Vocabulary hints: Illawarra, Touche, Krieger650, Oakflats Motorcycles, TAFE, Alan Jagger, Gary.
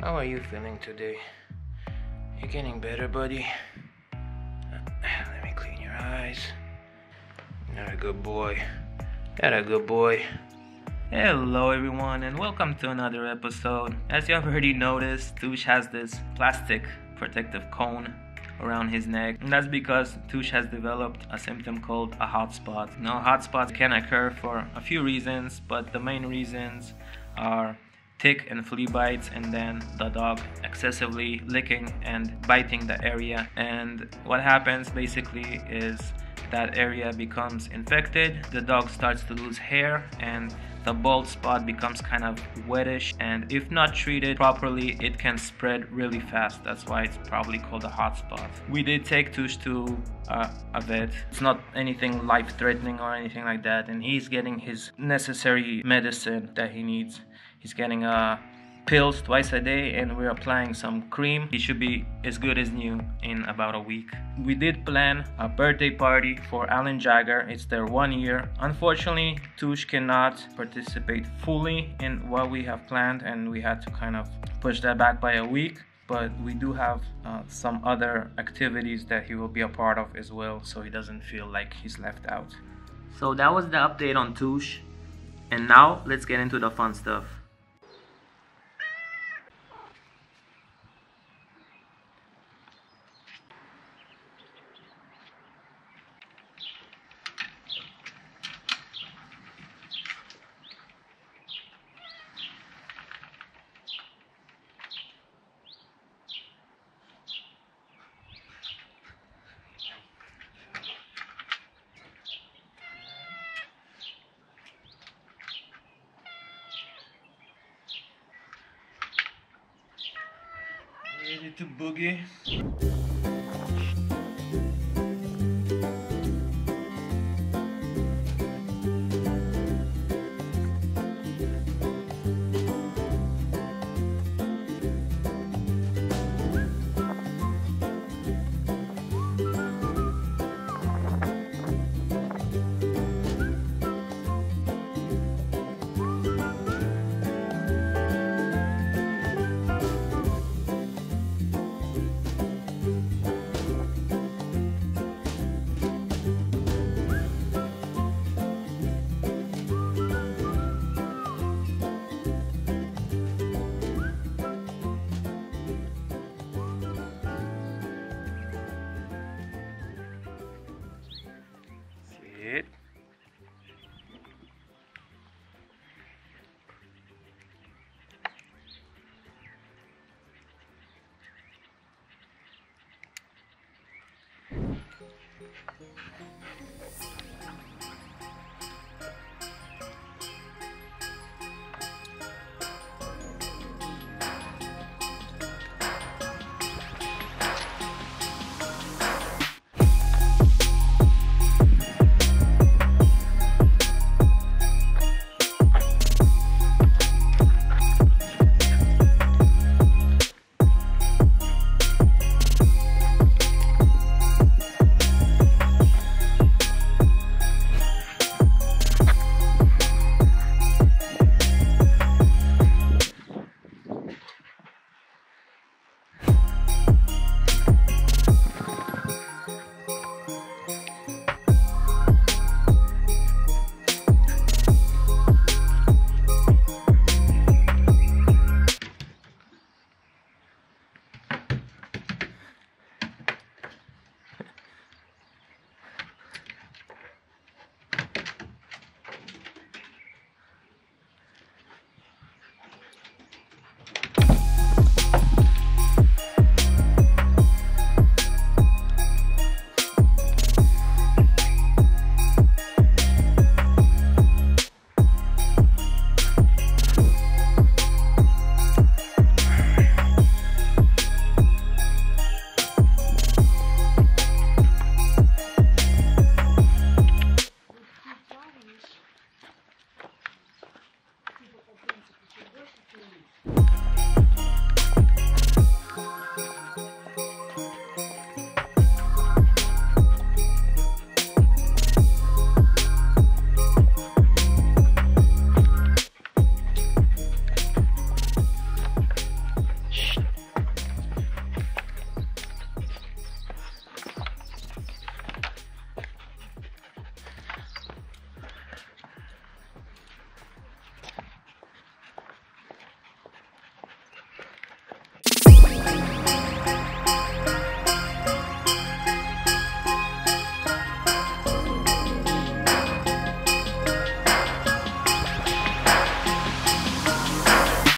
How are you feeling today? You getting better, buddy? Let me clean your eyes. You're a good boy. You're a good boy. Hello everyone, and welcome to another episode. As you have already noticed, Touche has this plastic protective cone around his neck, and that's because Touche has developed a symptom called a hot spot. Now, hot spots can occur for a few reasons, but the main reasons are tick and flea bites, and then the dog excessively licking and biting the area. And what happens basically is that area becomes infected, the dog starts to lose hair, and the bald spot becomes kind of wetish, and if not treated properly it can spread really fast. That's why it's probably called a hot spot. We did take Touche to a vet. It's not anything life-threatening or anything like that, and he's getting his necessary medicine that he needs. He's getting pills twice a day, and we're applying some cream. He should be as good as new in about a week. We did plan a birthday party for Alan Jagger. It's their 1 year. Unfortunately, Touche cannot participate fully in what we have planned, and we had to kind of push that back by a week. But we do have some other activities that he will be a part of as well, so he doesn't feel like he's left out. So that was the update on Touche, and now let's get into the fun stuff. Ready to boogie.